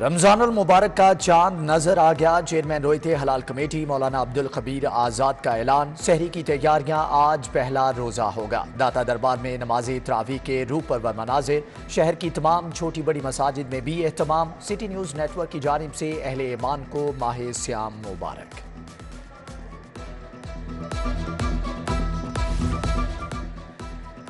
रमजानुल मुबारक का चांद नजर आ गया। चेयरमैन रोयते हलाल कमेटी मौलाना अब्दुल खबीर आजाद का ऐलान, सहरी की तैयारियां, आज पहला रोजा होगा। दाता दरबार में नमाज़े तरावी के रूपर व मनाजिर, शहर की तमाम छोटी बड़ी मसाजिद में भी एहतमाम। सिटी न्यूज़ नेटवर्क की जानिब से अहले ईमान को माह श्याम मुबारक।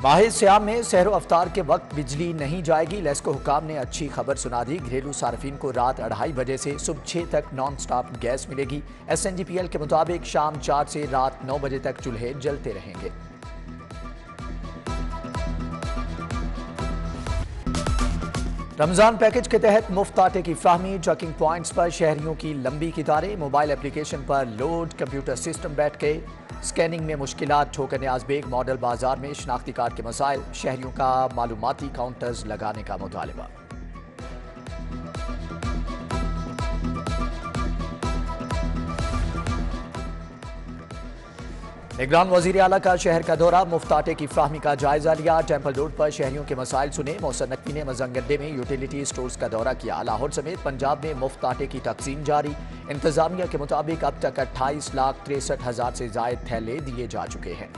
माहे श्याम में सहरो अफ्तार के वक्त बिजली नहीं जाएगी। लेस्को हुकाम ने अच्छी खबर सुना दी, घरेलू सार्फिन को रात 2:30 बजे से सुबह 6 तक नॉन स्टॉप गैस मिलेगी। एसएनजीपीएल के मुताबिक शाम 4 से रात 9 बजे तक चूल्हे जलते रहेंगे। रमजान पैकेज के तहत मुफ्त आटे की फ्राहमी, चेकिंग पॉइंट्स पर शहरियों की लंबी कतारें, मोबाइल एप्लीकेशन पर लोड, कंप्यूटर सिस्टम बैठ के स्कैनिंग में मुश्किलात, ठोकर नियाज़ बेग मॉडल बाजार में शनाख्ती कार्ड के मसाइल, शहरियों का मालूमाती काउंटर्स लगाने का मुतालबा। निगरान वजीर आला का शहर का दौरा, मुफ्त आटे की फ्राहमी का जायजा लिया, टेंपल रोड पर शहरियों के मसाइल सुने। मोहसिन नकवी ने मजंगड्डे में यूटिलिटी स्टोर्स का दौरा किया। लाहौर समेत पंजाब में मुफ्त आटे की तकसीम जारी। इंतजामिया के मुताबिक अब तक 28,63,000 से जायद थैले दिए जा चुके हैं।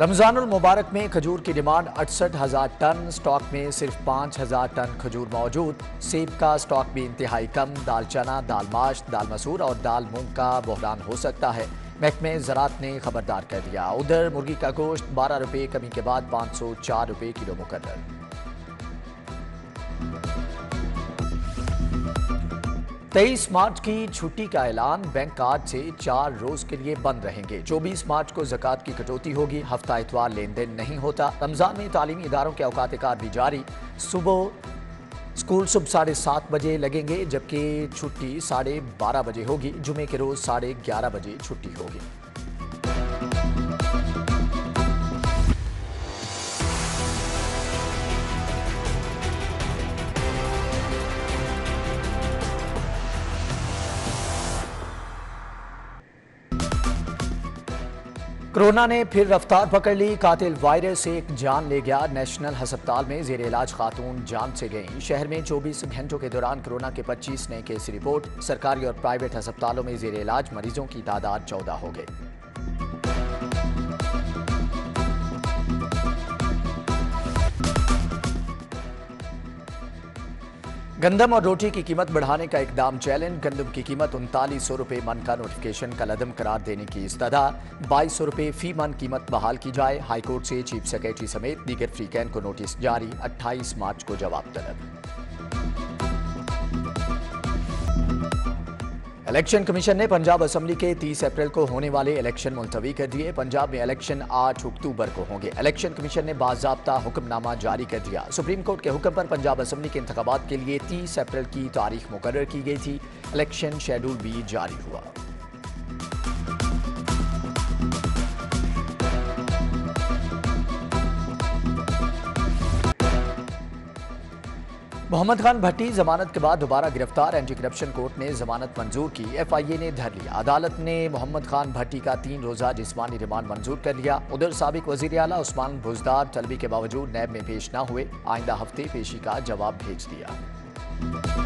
रमजानुल मुबारक में खजूर की डिमांड 68,000 टन, स्टॉक में सिर्फ 5,000 टन खजूर मौजूद। सेब का स्टॉक भी इंतहाई कम, दाल चना, दाल माश्त, दाल मसूर और दाल मूंग का बहरान हो सकता है, महकमे ज़रात ने खबरदार कर दिया। उधर मुर्गी का गोश्त 12 रुपये कमी के बाद 504 रुपये किलो मुकर्रर। तेईस मार्च की छुट्टी का ऐलान, बैंक आज से 4 रोज के लिए बंद रहेंगे। 24 मार्च को ज़कात की कटौती होगी, हफ्ता इतवार लेन देन नहीं होता। रमज़ान में तालीमी इदारों के औकात कार भी जारी, सुबह स्कूल सुबह 7:30 बजे लगेंगे जबकि छुट्टी 12:30 बजे होगी। जुमे के रोज़ 11:30 बजे छुट्टी होगी। कोरोना ने फिर रफ्तार पकड़ ली, कातिल वायरस एक जान ले गया। नेशनल हस्पताल में जेर इलाज खातून जान से गई। शहर में 24 घंटों के दौरान कोरोना के 25 नए केस रिपोर्ट। सरकारी और प्राइवेट अस्पतालों में जेर इलाज मरीजों की तादाद 14 हो गई। गंदम और रोटी की कीमत बढ़ाने का इकदाम चैलेंज, गंदम की कीमत 3900 रुपये मन का नोटिफिकेशन कलदम करार देने की इस्तदा, 2200 रुपये फी मन कीमत बहाल की जाए। हाईकोर्ट से चीफ सेक्रेटरी समेत दीगर फ्रीकैन को नोटिस जारी, 28 मार्च को जवाब तलब। इलेक्शन कमीशन ने पंजाब असम्बली के 30 अप्रैल को होने वाले इलेक्शन मुलतवी कर दिए। पंजाब में इलेक्शन 8 अक्टूबर को होंगे। इलेक्शन कमीशन ने बाज़ाब्ता हुक्मनामा जारी कर दिया। सुप्रीम कोर्ट के हुक्म पर पंजाब असम्बली के इंतखाबात के लिए 30 अप्रैल की तारीख मुकर्रर की गई थी। इलेक्शन शेड्यूल भी जारी हुआ। मोहम्मद खान भट्टी जमानत के बाद दोबारा गिरफ्तार, एंटी करप्शन कोर्ट ने जमानत मंजूर की, एफआईए ने धर लिया। अदालत ने मोहम्मद खान भट्टी का 3 रोजा जिस्मानी रिमांड मंजूर कर लिया। उधर साबिक वजीर आला उस्मान भुजदार तलबी के बावजूद नैब में पेश न हुए, आइंदा हफ्ते पेशी का जवाब भेज दिया।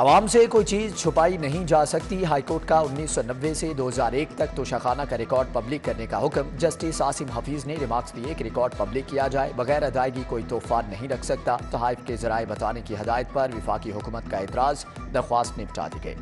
आवाम से कोई चीज़ छुपाई नहीं जा सकती, हाईकोर्ट का 1990 से 2001 तक तोशाखाना का रिकॉर्ड पब्लिक करने का हुक्म। जस्टिस आसिम हफीज़ ने रिमार्क्स दिए कि रिकॉर्ड पब्लिक किया जाए, बगैर अदायगी कोई तोहफा नहीं रख सकता। तहाइफ के ज़राए बताने की हदायत पर विफाकी हुकूमत का एतराज़, दरख्वास्त निपटा दी गई।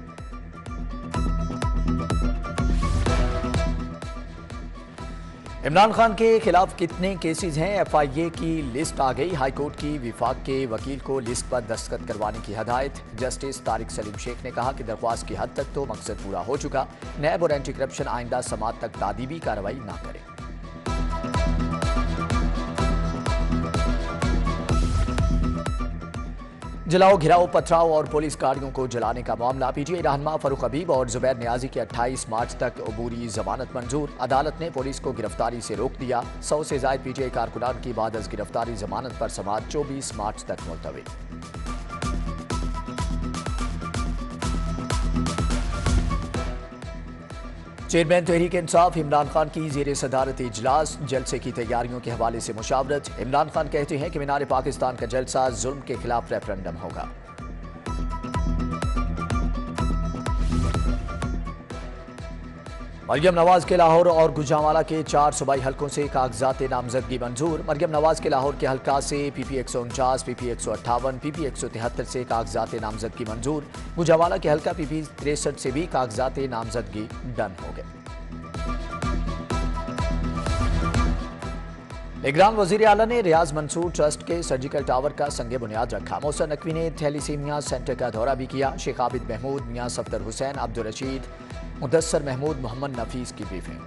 इमरान खान के खिलाफ कितने केसेस हैं, एफआईए की लिस्ट आ गई। हाईकोर्ट की विफाक के वकील को लिस्ट पर दस्तखत करवाने की हदायत। जस्टिस तारिक सलीम शेख ने कहा कि दरख्वास्त की हद तक तो मकसद पूरा हो चुका, नैब और एंटी करप्शन आइंदा समात तक तादीबी कार्रवाई न करे। जलाओ, घिराओ, पथराव और पुलिस गाड़ियों को जलाने का मामला, पीटीआई रहनुमा फारूक हबीब और जुबैर नियाजी की 28 मार्च तक अबूरी जमानत मंजूर। अदालत ने पुलिस को गिरफ्तारी से रोक दिया। 100 से ज्यादा पीटीआई कारकुनान की 10 गिरफ्तारी जमानत पर समाअत 24 मार्च तक मुलतवी। चेयरमैन तहरीक इंसाफ इमरान खान की ज़ेरे सदारत इजलास, जलसे की तैयारियों के हवाले से मुशावरत। इमरान खान कहते हैं कि मीनार पाकिस्तान का जलसा जुल्म के खिलाफ रेफरेंडम होगा। मरियम नवाज के लाहौर और गुजरांवाला के 4 सूबाई हलकों से कागजात नामजदगी मंजूर। मरियम नवाज के लाहौर के हलका से PP 149, PP 158, PP 173 से कागजात नामजदगी मंजूर। गुजरांवाला के हलका PP 63 से भी कागजात नामजदगी डन हो गए। निगरान वजीर आला ने रियाज मंसूर ट्रस्ट के सर्जिकल टावर का संगे बुनियाद रखा। मोहसिन नकवी ने थैलीसीमिया सेंटर का दौरा भी किया। शेख आबिद महमूद मियां, सफदर हुसैन, अब्दुलरशीद उदस्सर, महमूद मोहम्मद नफीस की ब्रीफिंग।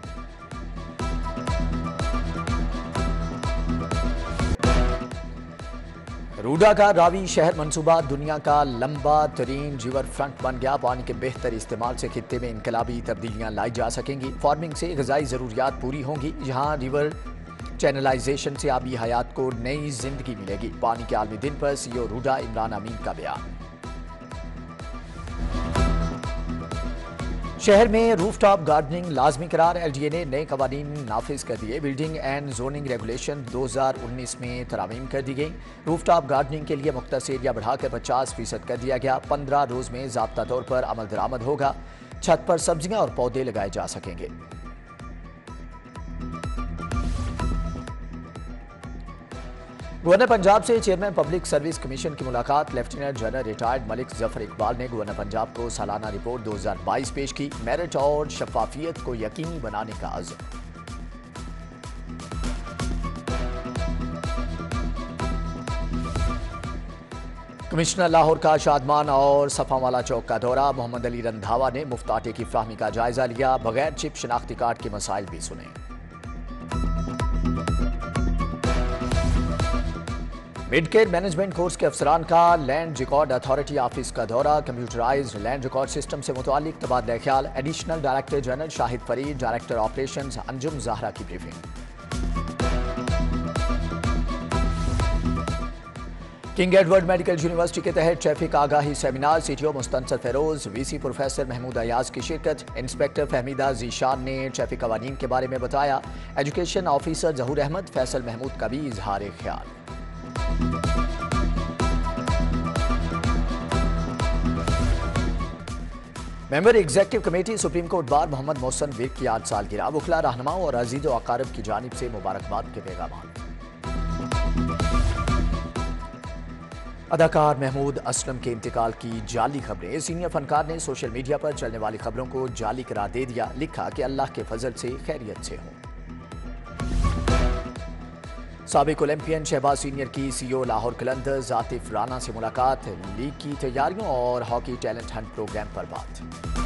रूडा का रावी शहर मनसूबा दुनिया का लंबा तरीन रिवर फ्रंट बन गया। पानी के बेहतर इस्तेमाल से खित्ते में इनकलाबी तब्दीलियां लाई जा सकेंगी। फार्मिंग से गजाई ज़रूरियात पूरी होंगी। यहाँ रिवर चैनलाइजेशन से आबी हयात को नई जिंदगी मिलेगी। पानी के आलमी दिन पर CEO रूडा इमरान अमीन का बयान। शहर में रूफटॉप गार्डनिंग लाजमी करार। LGA ने नए कवानीन नाफिज कर दिए। बिल्डिंग एंड जोनिंग रेगुलेशन 2019 में तरामीम कर दी गई। रूफटॉप गार्डनिंग के लिए मुख्तसर एरिया बढ़ाकर 50% कर दिया गया। 15 रोज में ज़ाब्ता तौर पर अमल दरामद होगा। छत पर सब्जियां और पौधे लगाए जा सकेंगे। गवर्नर पंजाब से चेयरमैन पब्लिक सर्विस कमीशन की मुलाकात। Lieutenant general retired Malik Zafar Iqbal ने गवर्नर पंजाब को सालाना रिपोर्ट 2022 पेश की। मेरिट और शफाफियत को यकीनी बनाने का अज़्म। कमिश्नर लाहौर का शादमान और सफावाला चौक का दौरा। मोहम्मद अली रंधावा ने मुफ्त आटे की फ्राहमी का जायजा लिया। बगैर चिप शनाख्ती कार्ड के मसाइल भी सुने। मिड केयर मैनेजमेंट कोर्स के अफसरान का लैंड रिकॉर्ड अथॉरिटी ऑफिस का दौरा। कंप्यूटराइज्ड लैंड रिकॉर्ड सिस्टम से मुतल्लिक तबादला ख्याल। Additional director general Shahid Farid, director operations Anjum Zahra की briefing. King Edward medical university के तहत ट्रैफिक आगाही seminar. CTO Mustansar Feroz, VC professor Mahmood Ayaz की शिरकत। इंस्पेक्टर फहमीदा जीशान ने ट्रैफिक कवानीन के बारे में बताया। एजुकेशन ऑफिसर जहूर अहमद, फैसल महमूद का भी इजहार ख्याल। Member executive committee supreme court bar Mohammad Mohsin Baig की 8 सालगिरह। वुखला, रहनुमाओं और अजीज व अकारब की जानिब से मुबारकबाद के पैगाम। अदाकार महमूद असलम के इंतकाल की जाली खबरें। सीनियर फनकार ने सोशल मीडिया पर चलने वाली खबरों को जाली करार दे दिया। लिखा कि अल्लाह के फजल से खैरियत से हो। साबिक ओलंपियन शहबाज सीनियर की CEO लाहौर कलंदर्स आतिफ राना से मुलाकात। लीग की तैयारियों और हॉकी टैलेंट हंट प्रोग्राम पर बात।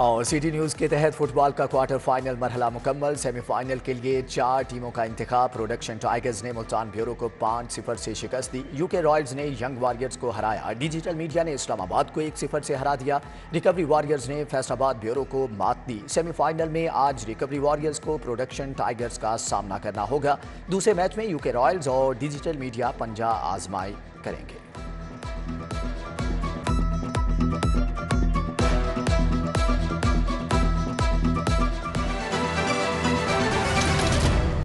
और सिटी न्यूज़ के तहत फुटबॉल का क्वार्टर फाइनल मरहला मुकम्मल। सेमीफाइनल के लिए 4 टीमों का इंतखाब। प्रोडक्शन टाइगर्स ने मुल्तान ब्यूरो को 5-0 से शिकस्त दी। यूके रॉयल्स ने यंग वारियर्स को हराया। डिजिटल मीडिया ने इस्लामाबाद को 1-0 से हरा दिया। रिकवरी वारियर्स ने फैसलाबाद ब्यूरो को मात दी। सेमीफाइनल में आज रिकवरी वारियर्स को प्रोडक्शन टाइगर्स का सामना करना होगा। दूसरे मैच में यूके रॉयल्स और डिजिटल मीडिया पंजा आजमाई करेंगे।